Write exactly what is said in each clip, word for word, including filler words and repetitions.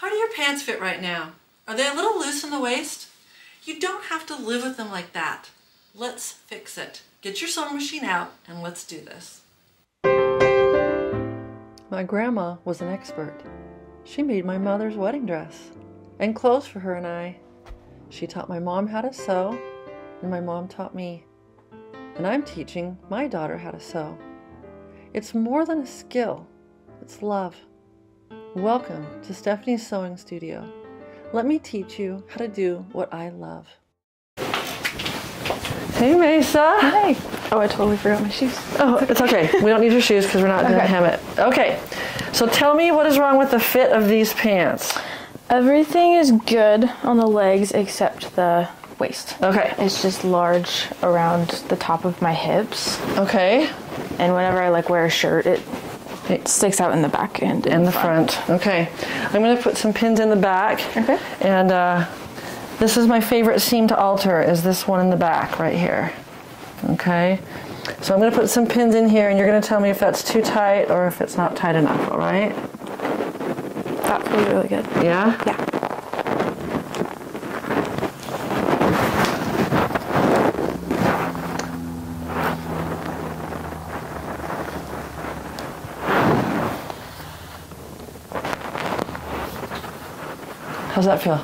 How do your pants fit right now? Are they a little loose in the waist? You don't have to live with them like that. Let's fix it. Get your sewing machine out and let's do this. My grandma was an expert. She made my mother's wedding dress and clothes for her and I. She taught my mom how to sew and my mom taught me. And I'm teaching my daughter how to sew. It's more than a skill, it's love. Welcome to Stephanie's Sewing Studio. Let me teach you how to do what I love. Hey, Meysa. Hey. Oh, I totally forgot my shoes. Oh, it's okay. We don't need your shoes because we're not going to hem it. Okay. So tell me what is wrong with the fit of these pants. Everything is good on the legs except the waist. Okay. It's just large around the top of my hips. Okay. And whenever I like wear a shirt, it It sticks out in the back and in, in the front. front. Okay, I'm going to put some pins in the back. Okay. And uh, this is my favorite seam to alter, is this one in the back right here. Okay. So I'm going to put some pins in here, and you're going to tell me if that's too tight or if it's not tight enough. All right. That feels really good. Yeah. Yeah. How's that feel?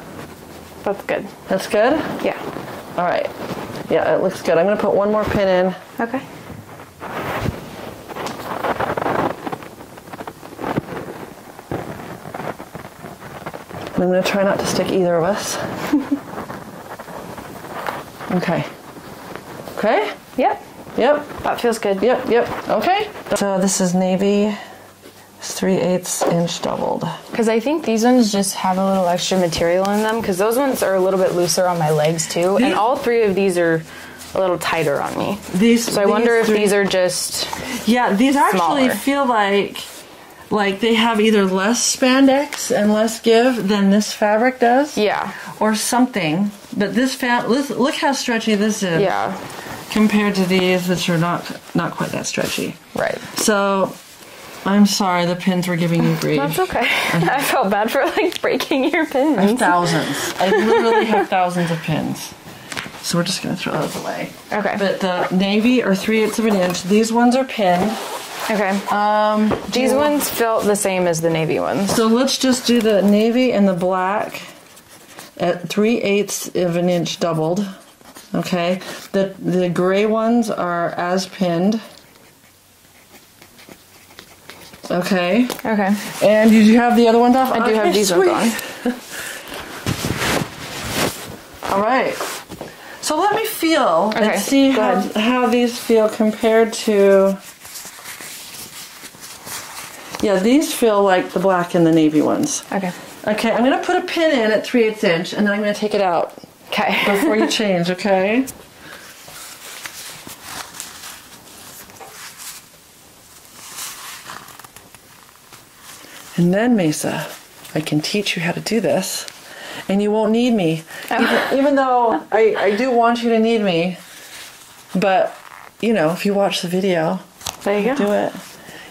That's good. That's good? Yeah. All right. Yeah, it looks good. I'm going to put one more pin in. Okay. And I'm going to try not to stick either of us. Okay. Okay? Yep. Yep. That feels good. Yep, yep. Okay. So this is navy. three eighths inch doubled. Because I think these ones just have a little extra material in them, because those ones are a little bit looser on my legs too, these, and all three of these are a little tighter on me. These, so I these wonder if three, these are just yeah, these actually smaller. feel like like they have either less spandex and less give than this fabric does. Yeah. Or something. But this fa look, look how stretchy this is. Yeah. Compared to these, which are not not quite that stretchy. Right. So. I'm sorry, the pins were giving you grief. That's okay. I felt bad for like breaking your pins. I have thousands. I literally have thousands of pins. So we're just going to throw those away. Okay. But the navy are three eighths of an inch. These ones are pinned. Okay. Um, These you, ones felt the same as the navy ones. So let's just do the navy and the black at three eighths of an inch doubled. Okay. The, the gray ones are as pinned. Okay. Okay. And did you have the other ones off? I do okay, have these sweet. ones on. All right. So let me feel okay. and see how, how these feel compared to... Yeah, these feel like the black and the navy ones. Okay. Okay, I'm going to put a pin in at three eighths inch, and then I'm going to take it out. Okay. Before you change, okay? And then, Meysa, I can teach you how to do this, and you won't need me. Oh. Even, even though I, I do want you to need me, but, you know, if you watch the video, there you go. do it.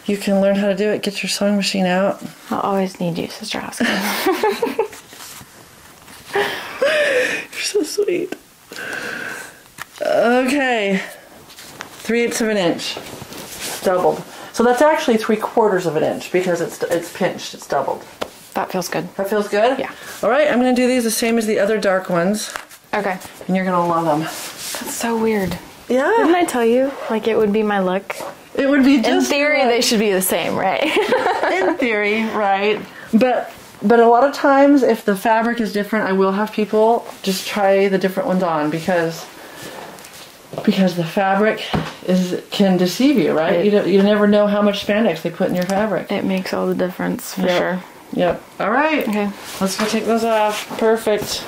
You can learn how to do it. Get your sewing machine out. I'll always need you, Sister Oscar. You're so sweet. Okay. three eighths of an inch. Doubled. So that's actually three quarters of an inch because it's it's pinched, it's doubled. That feels good. That feels good? Yeah. All right, I'm gonna do these the same as the other dark ones. Okay. And you're gonna love them. That's so weird. Yeah. Didn't I tell you? Like it would be my look. It would be just In theory, like, they should be the same, right? In theory, right. But but a lot of times if the fabric is different, I will have people just try the different ones on because Because the fabric is can deceive you, right? It, you don't, you never know how much spandex they put in your fabric. It makes all the difference, for yep. sure. Yep. All right. Okay. Let's go take those off. Perfect.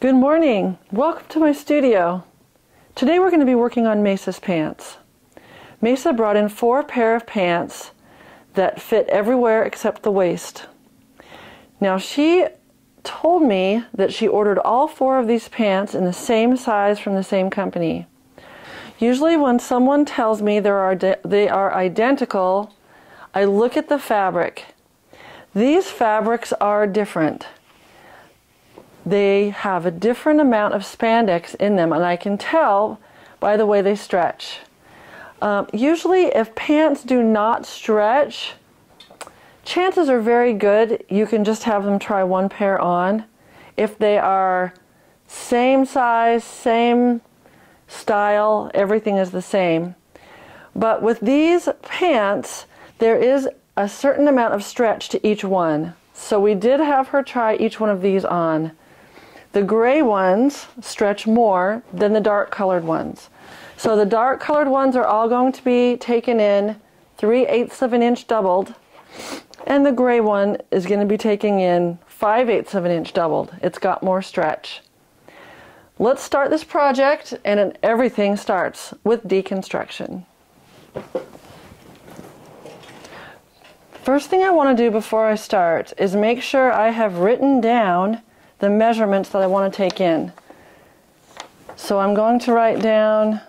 Good morning. Welcome to my studio. Today we're going to be working on Meysa's pants. Meysa brought in four pair of pants that fit everywhere except the waist. Now she... told me that she ordered all four of these pants in the same size from the same company. Usually when someone tells me there are they are identical, I look at the fabric. These fabrics are different. They have a different amount of spandex in them, and I can tell by the way they stretch. Um, usually if pants do not stretch, chances are very good you can just have them try one pair on. If they are same size, same style, everything is the same. But with these pants, there is a certain amount of stretch to each one. So we did have her try each one of these on. The gray ones stretch more than the dark colored ones. So the dark colored ones are all going to be taken in three eighths of an inch doubled, and the gray one is going to be taking in five eighths of an inch doubled. It's got more stretch. Let's start this project, and everything starts with deconstruction. First thing I want to do before I start is make sure I have written down the measurements that I want to take in. So I'm going to write down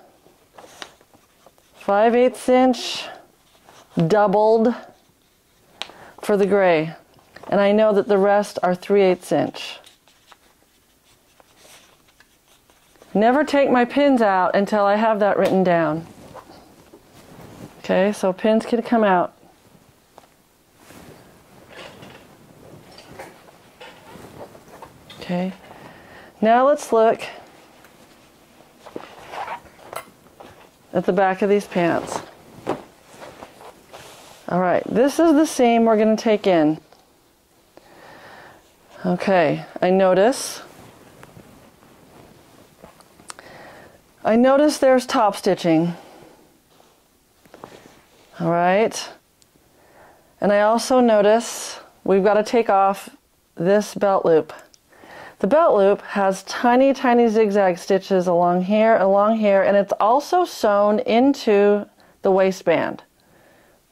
five eighths inch doubled for the gray, and I know that the rest are three eighths inch. Never take my pins out until I have that written down. Okay, so pins can come out. Okay, now let's look at the back of these pants. All right, this is the seam we're going to take in. Okay, I notice I notice there's top stitching. All right. And I also notice we've got to take off this belt loop. The belt loop has tiny, tiny zigzag stitches along here, along here, and it's also sewn into the waistband.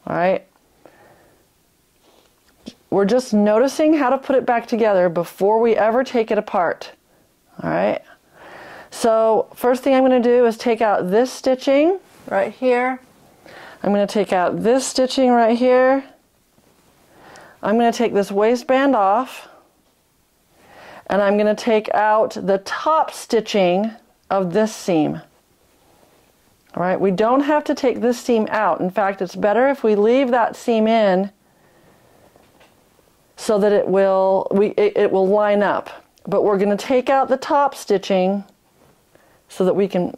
All right. We're just noticing how to put it back together before we ever take it apart. All right. So first thing I'm going to do is take out this stitching right here. I'm going to take out this stitching right here. I'm going to take this waistband off, and I'm going to take out the top stitching of this seam. All right, we don't have to take this seam out. In fact, it's better if we leave that seam in so that it will, we, it, it will line up. But we're going to take out the top stitching so that we can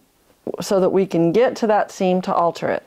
so that we can get to that seam to alter it.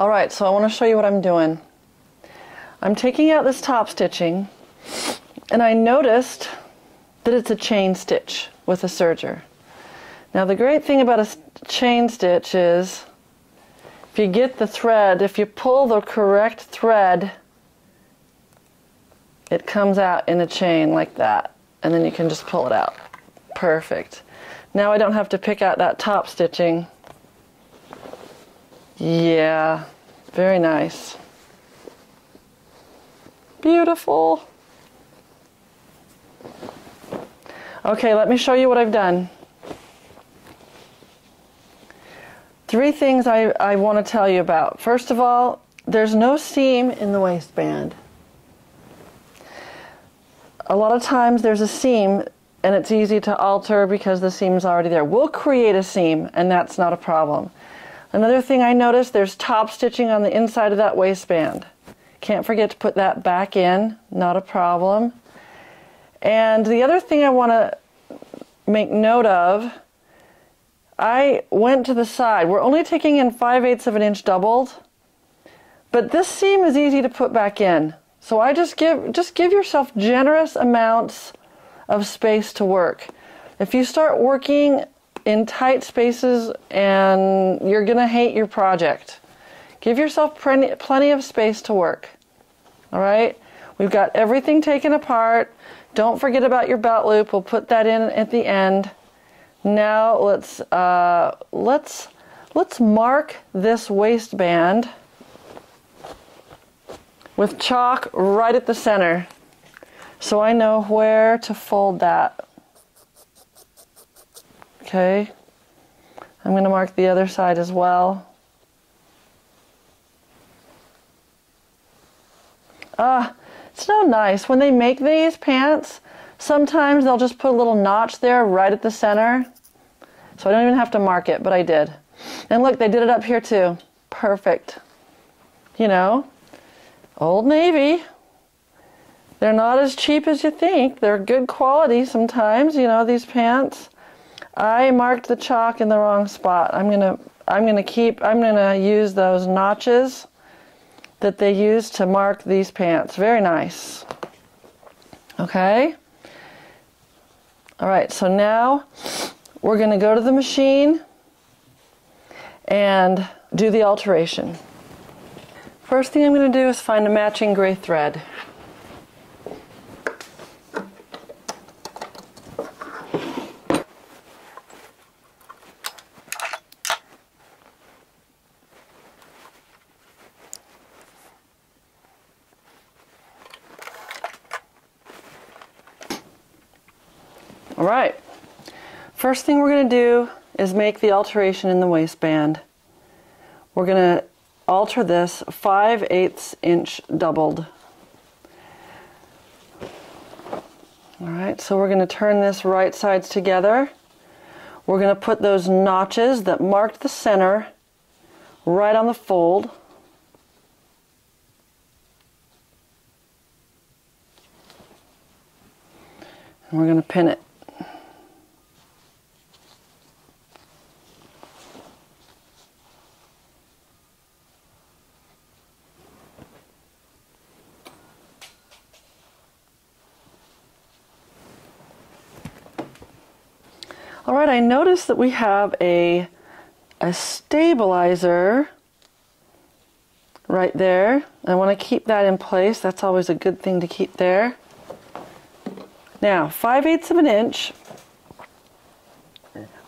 All right, so I want to show you what I'm doing. I'm taking out this top stitching, and I noticed that it's a chain stitch with a serger. Now the great thing about a chain stitch is if you get the thread, if you pull the correct thread, it comes out in a chain like that, and then you can just pull it out. Perfect. Now I don't have to pick out that top stitching. Yeah, very nice. Beautiful. Okay, let me show you what I've done. Three things I, I want to tell you about. First of all, there's no seam in the waistband. A lot of times there's a seam and it's easy to alter because the seam's already there. We'll create a seam and that's not a problem. Another thing I noticed, there's top stitching on the inside of that waistband. Can't forget to put that back in, not a problem. And the other thing I want to make note of, I went to the side. We're only taking in five eighths of an inch doubled, but this seam is easy to put back in. So I just give just give yourself generous amounts of space to work. If you start working in tight spaces, and you're gonna hate your project. Give yourself plenty, plenty of space to work. All right, we've got everything taken apart. Don't forget about your belt loop. We'll put that in at the end. Now let's uh, let's let's mark this waistband with chalk right at the center, so I know where to fold that. Okay, I'm going to mark the other side as well. Ah, it's so nice when they make these pants. Sometimes they'll just put a little notch there right at the center. So I don't even have to mark it, but I did. And look, they did it up here too. Perfect. You know, Old Navy. They're not as cheap as you think. They're good quality sometimes, you know, these pants. I marked the chalk in the wrong spot. I'm going to I'm going to keep I'm going to use those notches that they use to mark these pants. Very nice. Okay? All right, so now we're going to go to the machine and do the alteration. First thing I'm going to do is find a matching gray thread. All right, first thing we're going to do is make the alteration in the waistband. We're going to alter this five eighths inch doubled. All right, so we're going to turn this right sides together. We're going to put those notches that marked the center right on the fold. And we're going to pin it. All right, I noticed that we have a, a stabilizer right there. I want to keep that in place. That's always a good thing to keep there. Now, five eighths of an inch,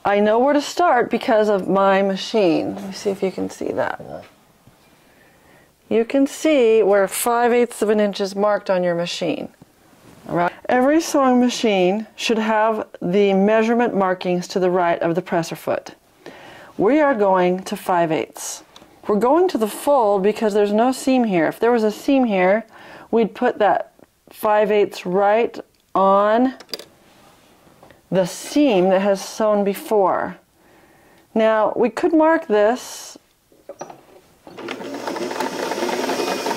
I know where to start because of my machine. Let me see if you can see that. You can see where five eighths of an inch is marked on your machine. All right. Every sewing machine should have the measurement markings to the right of the presser foot. We are going to five eighths. We're going to the fold because there's no seam here. If there was a seam here, we'd put that five eighths right on the seam that has sewn before. Now, we could mark this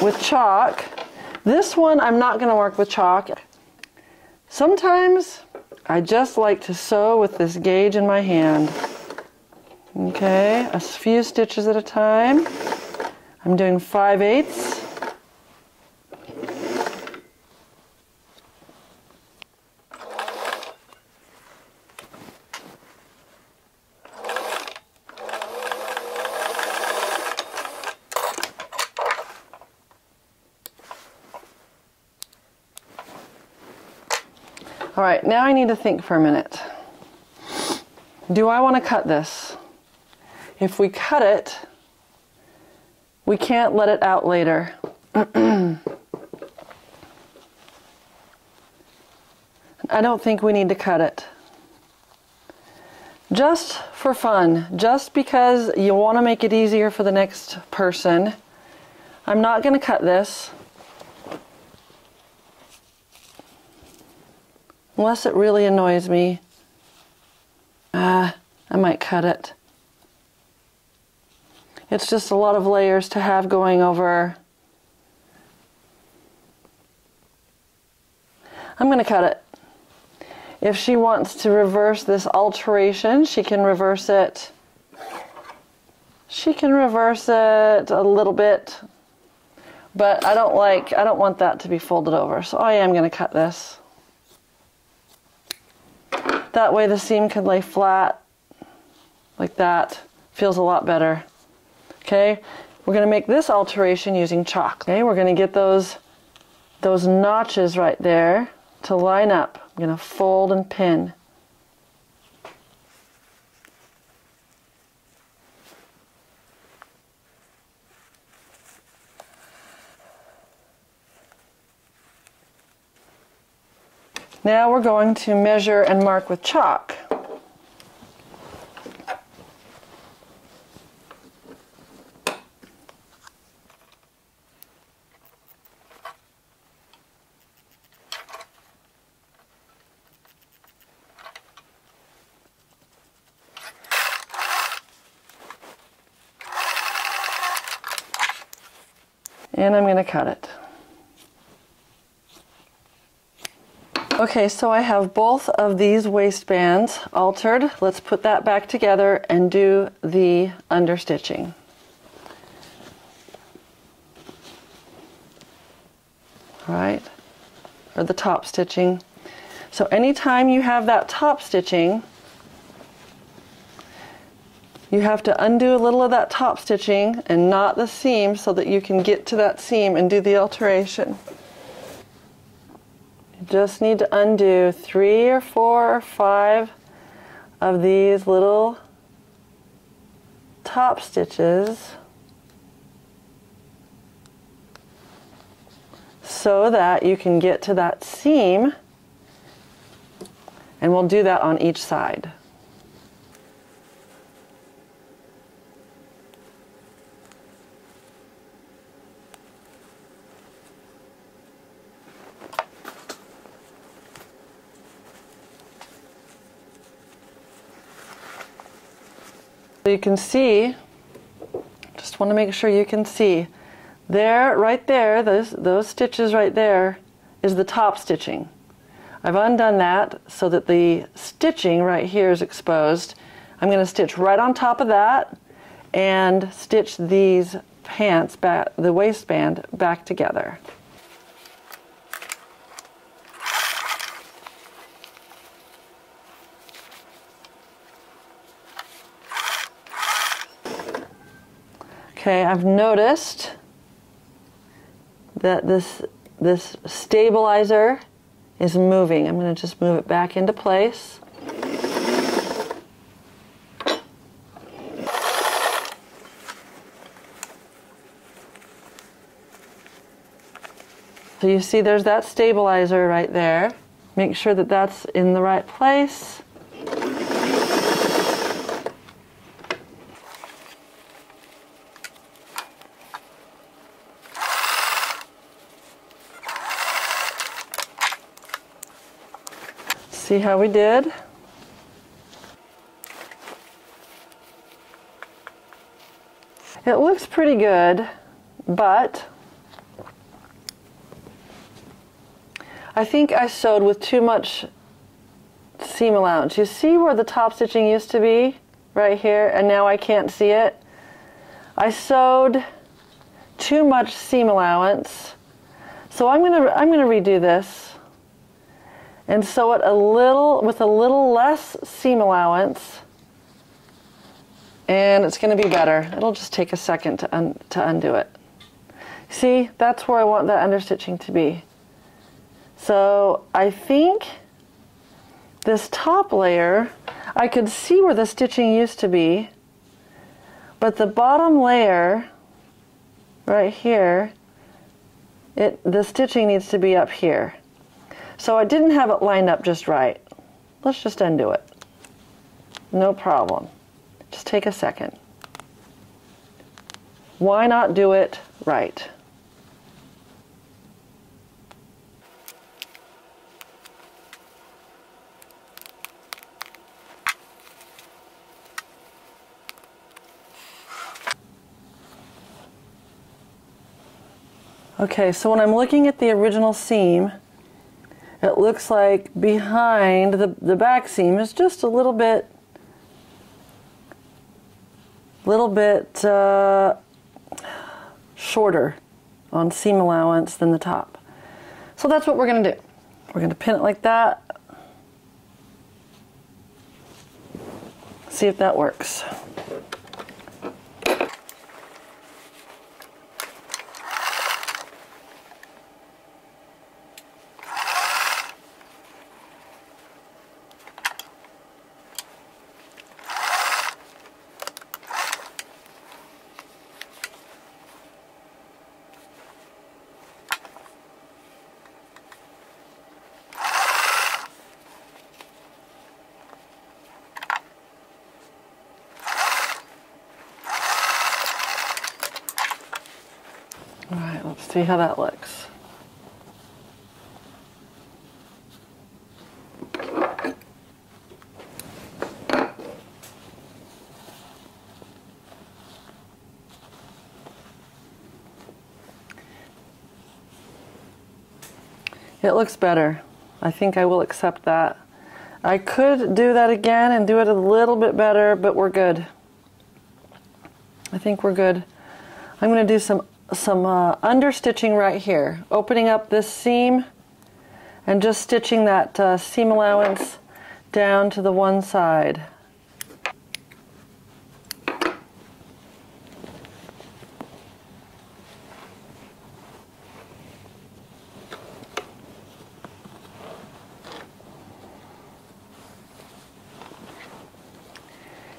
with chalk. This one I'm not going to mark with chalk. Sometimes I just like to sew with this gauge in my hand. Okay, a few stitches at a time. I'm doing five eighths. All right, now I need to think for a minute. Do I want to cut this? If we cut it, we can't let it out later. I don't think we need to cut it. Just for fun, just because you want to make it easier for the next person, I'm not going to cut this. Unless it really annoys me. Ah, uh, I might cut it. It's just a lot of layers to have going over. I'm going to cut it. If she wants to reverse this alteration, she can reverse it. She can reverse it a little bit. But I don't like, I don't want that to be folded over. So I am going to cut this. That way the seam can lay flat like that. Feels a lot better. Okay, we're going to make this alteration using chalk. Okay, we're going to get those those notches right there to line up. I'm going to fold and pin. Now we're going to measure and mark with chalk. And I'm going to cut it. Okay, so I have both of these waistbands altered. Let's put that back together and do the understitching. All right, or the top stitching. So anytime you have that top stitching, you have to undo a little of that top stitching and not the seam so that you can get to that seam and do the alteration. Just need to undo three or four or five of these little top stitches so that you can get to that seam, and we'll do that on each side. So you can see, just want to make sure you can see, there, right there, those, those stitches right there is the top stitching. I've undone that so that the stitching right here is exposed. I'm going to stitch right on top of that and stitch these pants, back, the waistband, back together. Okay, I've noticed that this, this stabilizer is moving. I'm going to just move it back into place. So you see there's that stabilizer right there. Make sure that that's in the right place. See how we did? It looks pretty good, but I think I sewed with too much seam allowance. You see where the top stitching used to be? Right here, and now I can't see it. I sewed too much seam allowance. So I'm gonna I'm gonna redo this and sew it a little with a little less seam allowance, and it's gonna be better. It'll just take a second to un to undo it. See, that's where I want that understitching to be. So I think this top layer, I could see where the stitching used to be, but the bottom layer right here, it the stitching needs to be up here. So I didn't have it lined up just right. Let's just undo it. No problem. Just take a second. Why not do it right? Okay, so when I'm looking at the original seam, it looks like behind the, the back seam is just a little bit, little bit uh, shorter on seam allowance than the top. So that's what we're going to do. We're going to pin it like that. See if that works. See how that looks. It looks better. I think I will accept that. I could do that again and do it a little bit better, but we're good. I think we're good. I'm going to do some some uh, understitching right here, opening up this seam and just stitching that uh, seam allowance down to the one side.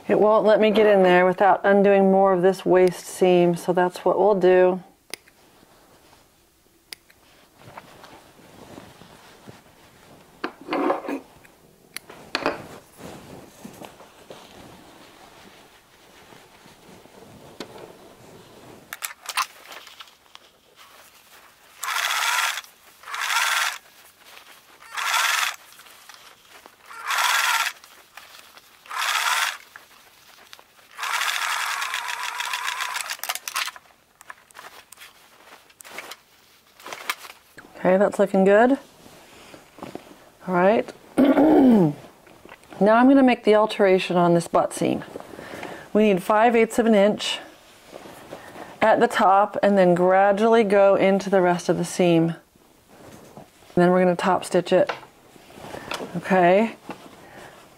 It won't let me get in there without undoing more of this waist seam, so that's what we'll do. Okay, that's looking good. All right. Now I'm going to make the alteration on this butt seam. We need five eighths of an inch at the top and then gradually go into the rest of the seam. And then we're going to top stitch it. Okay.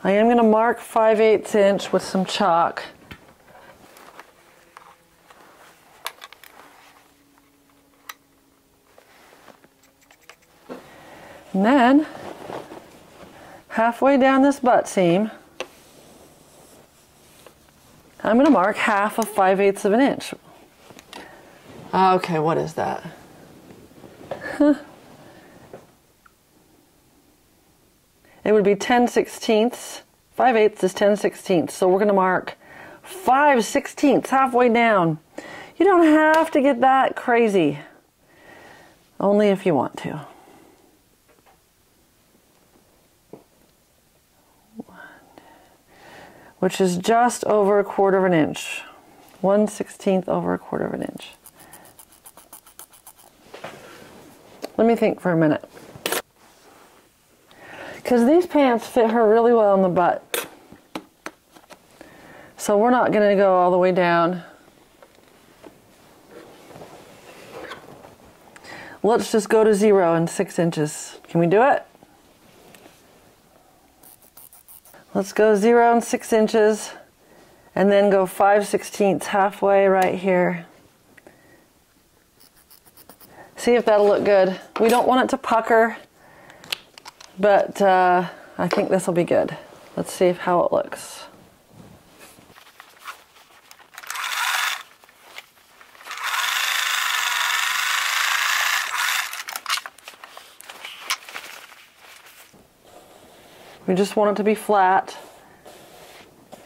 I am going to mark five eighths inch with some chalk. And then, halfway down this butt seam, I'm going to mark half of five eighths of an inch. Okay, what is that? Huh. It would be ten sixteenths. five eighths is ten sixteenths, so we're going to mark five sixteenths halfway down. You don't have to get that crazy, only if you want to. Which is just over a quarter of an inch. One sixteenth over a quarter of an inch. Let me think for a minute. Because these pants fit her really well in the butt. So we're not going to go all the way down. Let's just go to zero and six inches. Can we do it? Let's go zero and six inches and then go five sixteenths halfway right here. See if that'll look good. We don't want it to pucker, but uh, I think this will be good. Let's see if how it looks. We just want it to be flat,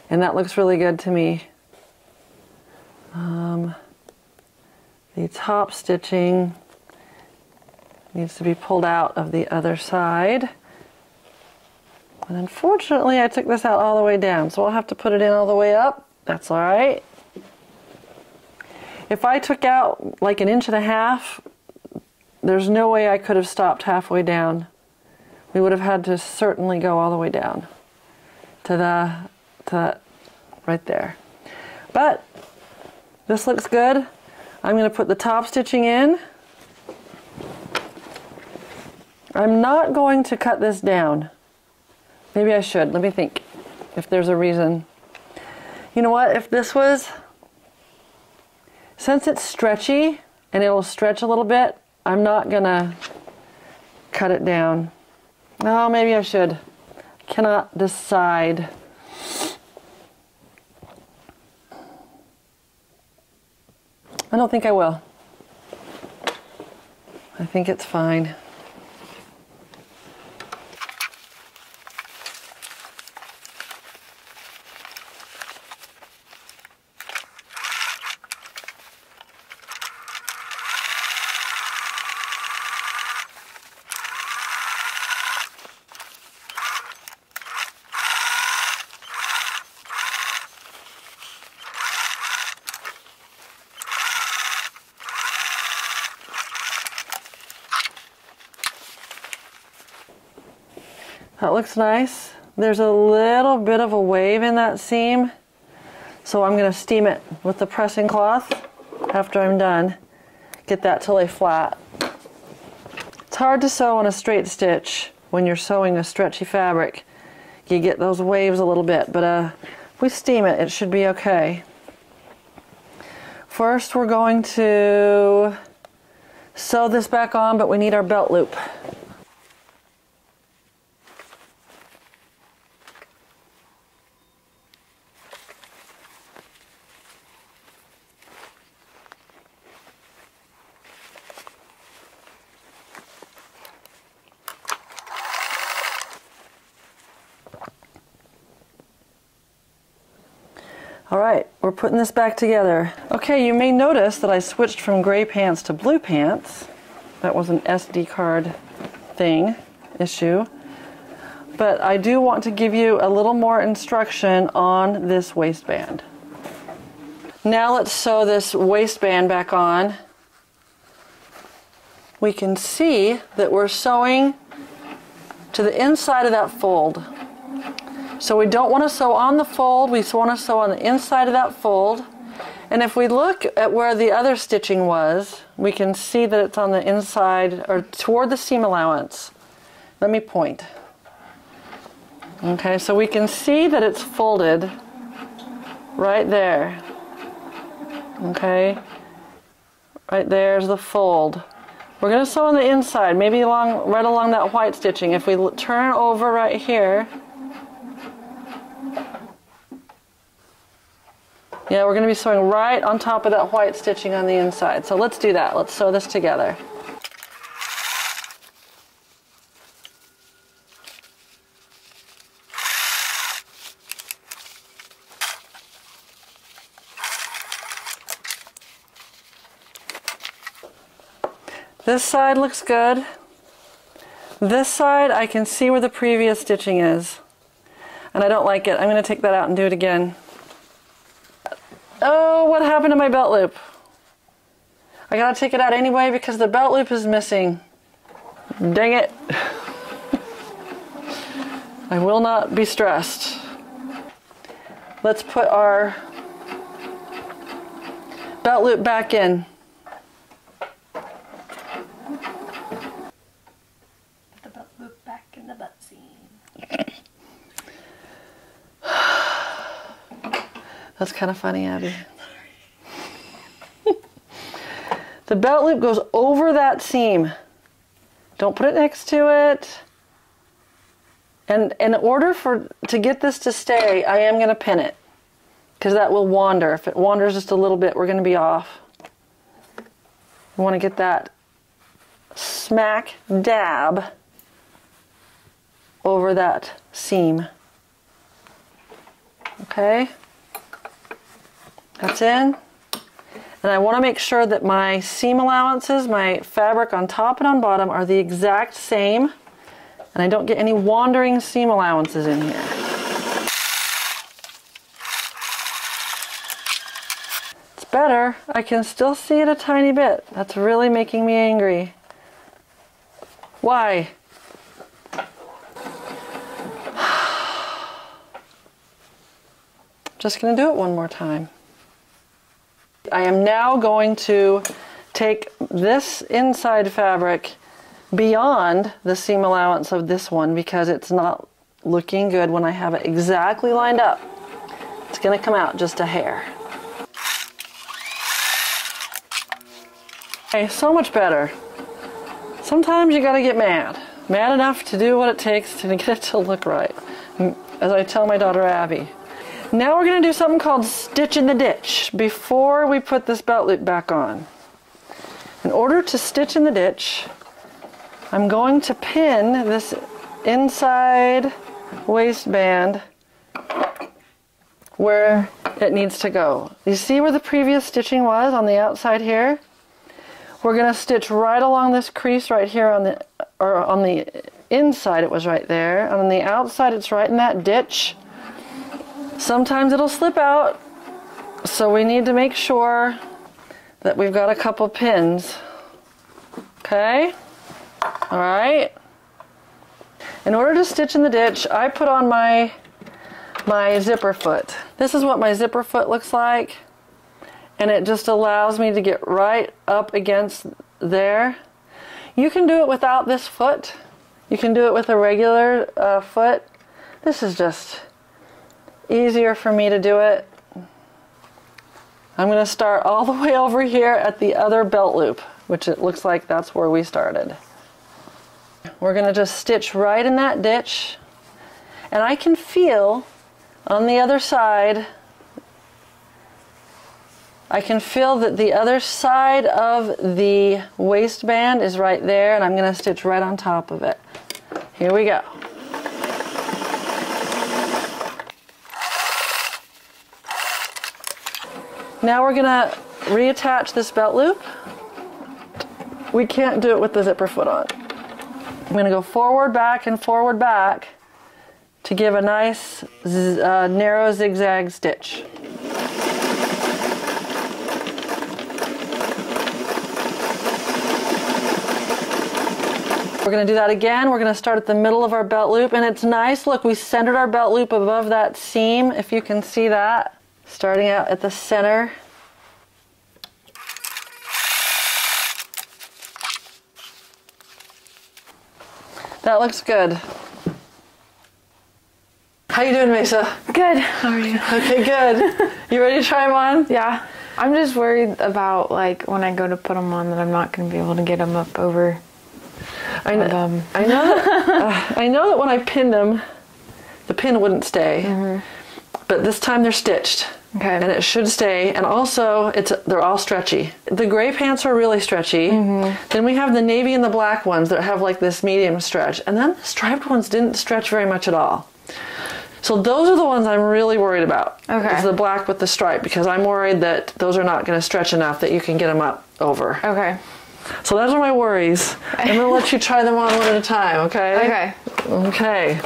and that looks really good to me. Um, the top stitching needs to be pulled out of the other side. And unfortunately, I took this out all the way down, so I'll have to put it in all the way up. That's all right. If I took out like an inch and a half, there's no way I could have stopped halfway down. We would have had to certainly go all the way down to the, to right there. But this looks good. I'm going to put the top stitching in. I'm not going to cut this down. Maybe I should. Let me think if there's a reason. You know what? If this was, since it's stretchy and it'll stretch a little bit, I'm not going to cut it down. Oh, maybe I should. Cannot decide. I don't think I will. I think it's fine. That looks nice. There's a little bit of a wave in that seam, so I'm going to steam it with the pressing cloth after I'm done. Get that to lay flat. It's hard to sew on a straight stitch when you're sewing a stretchy fabric. You get those waves a little bit, but uh, if we steam it, it should be okay. First, we're going to sew this back on, but we need our belt loop. Alright, we're putting this back together. Okay, you may notice that I switched from gray pants to blue pants. That was an S D card thing, issue. But I do want to give you a little more instruction on this waistband. Now let's sew this waistband back on. We can see that we're sewing to the inside of that fold. So we don't want to sew on the fold, we want to sew on the inside of that fold. And if we look at where the other stitching was, we can see that it's on the inside or toward the seam allowance. Let me point. Okay, so we can see that it's folded right there. Okay, right there's the fold. We're going to sew on the inside, maybe along right along that white stitching. If we turn over right here, yeah, we're going to be sewing right on top of that white stitching on the inside. So let's do that. Let's sew this together. This side looks good. This side, I can see where the previous stitching is. And I don't like it. I'm going to take that out and do it again. Oh, what happened to my belt loop? I gotta take it out anyway because the belt loop is missing. Dang it. I will not be stressed. Let's put our belt loop back in. That's kind of funny, Abby. The belt loop goes over that seam. Don't put it next to it. And in order for to get this to stay, I am going to pin it, because that will wander. If it wanders just a little bit, we're going to be off. We want to get that smack dab over that seam. Okay, that's in. And I want to make sure that my seam allowances, my fabric on top and on bottom, are the exact same, and I don't get any wandering seam allowances in here. It's better. I can still see it a tiny bit. That's really making me angry. Why? Just going to do it one more time. I am now going to take this inside fabric beyond the seam allowance of this one, because it's not looking good when I have it exactly lined up. It's going to come out just a hair. Okay, so much better. Sometimes you got to get mad. Mad enough to do what it takes to get it to look right. As I tell my daughter Abby. Now we're going to do something called stitch in the ditch before we put this belt loop back on. In order to stitch in the ditch, I'm going to pin this inside waistband where it needs to go. You see where the previous stitching was on the outside here? We're going to stitch right along this crease right here on the, or on the inside it was right there, and on the outside it's right in that ditch. Sometimes it'll slip out, so we need to make sure that we've got a couple pins. Okay? All right. In order to stitch in the ditch, I put on my my zipper foot. This is what my zipper foot looks like, and it just allows me to get right up against there. You can do it without this foot. You can do it with a regular uh, foot. This is just easier for me to do it. I'm going to start all the way over here at the other belt loop, which it looks like that's where we started. We're going to just stitch right in that ditch, and I can feel on the other side, I can feel that the other side of the waistband is right there, and I'm going to stitch right on top of it. Here we go. Now we're going to reattach this belt loop. We can't do it with the zipper foot on. I'm going to go forward, back, and forward, back to give a nice uh, narrow zigzag stitch. We're going to do that again. We're going to start at the middle of our belt loop, and it's nice. Look, we centered our belt loop above that seam, if you can see that. Starting out at the center. That looks good. How you doing, Meysa? Good. How are you? Okay, good. You ready to try them on? Yeah. I'm just worried about, like, when I go to put them on, that I'm not going to be able to get them up over. I know. Them. I know. That, uh, I know that when I pinned them, the pin wouldn't stay. Mm-hmm. But this time they're stitched, okay, and it should stay. And also, it's they're all stretchy. The gray pants are really stretchy. Mm-hmm. Then we have the navy and the black ones that have like this medium stretch, and then the striped ones didn't stretch very much at all. So those are the ones I'm really worried about. Okay, is the black with the stripe, because I'm worried that those are not going to stretch enough that you can get them up over. Okay. So those are my worries. I'm going to let you try them on one at a time. Okay. Okay. Okay.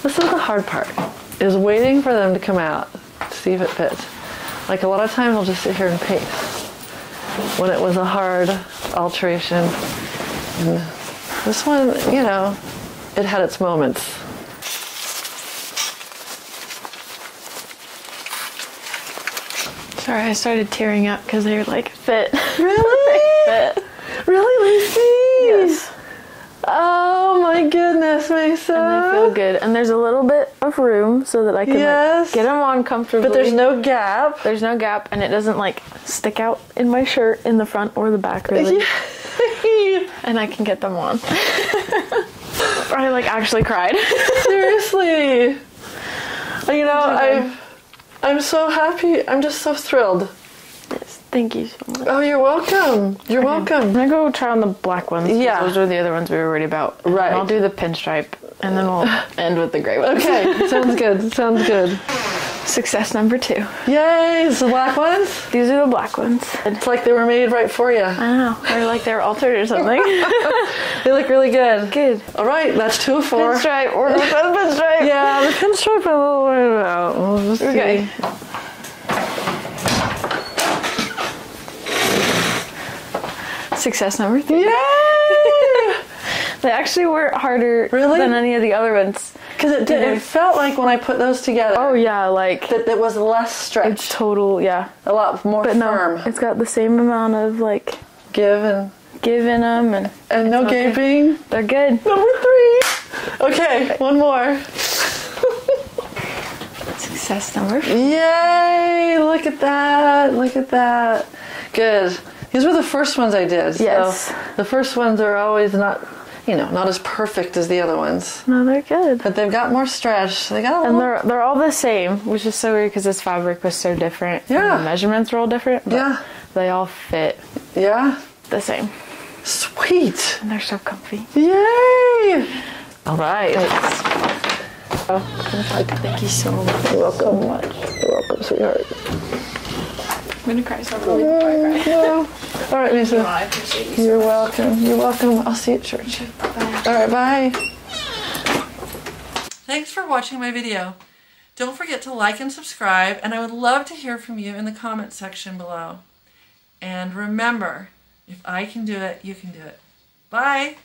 This is the hard part, is waiting for them to come out to see if it fits. Like, a lot of times I'll just sit here and pace when it was a hard alteration. And this one, you know, it had its moments. Sorry, I started tearing up because they were like, fit. Really? Fit. Really, Lucy? Yes. Oh my goodness, Meysa. And they feel good. And there's a little bit of room so that I can yes. like, get them on comfortably. But there's no gap. There's no gap, and it doesn't like stick out in my shirt in the front or the back really. And I can get them on. I like actually cried. Seriously. You know, I'm, I'm so happy. I'm just so thrilled. Yes, thank you so much. Oh, you're welcome. You're okay. welcome. I'm gonna go try on the black ones. Yeah. Those are the other ones we were worried about. Right. And I'll do the pinstripe, and then we'll end with the gray ones. Okay, sounds good. Sounds good. Success number two. Yay, it's the black ones? These are the black ones. It's like they were made right for you. I know, or like they were altered or something. They look really good. Good. All right, that's two of four. Pinstripe, or the pinstripe. Yeah, the pinstripe I'm a little worried about. We'll just okay. see. Success number three. Yay! They actually were harder really? than any of the other ones. Because it did, it felt like when I put those together. Oh yeah, like that. It was less stretched. It's total, yeah. A lot more but firm. No, it's got the same amount of like give and give in them, and and no okay. gaping. They're good. Number three. Okay, one more. Success number. Yay! Look at that! Look at that! Good. These were the first ones I did. Yes. So the first ones are always not. You know, not as perfect as the other ones. No, they're good. But they've got more stretch. They got a and they're they're all the same, which is so weird because this fabric was so different. Yeah. And the measurements were all different. But yeah. They all fit. Yeah. The same. Sweet. And they're so comfy. Yay! All right. Oh, thank you so much. You're welcome. You're welcome, You're welcome sweetheart. I'm gonna cry so really before I cry. No. All right, Meysa. I appreciate you so You're much. welcome. You're welcome. I'll see you at church. Bye. All right, bye. Thanks for watching my video. Don't forget to like and subscribe, and I would love to hear from you in the comments section below. And remember, if I can do it, you can do it. Bye.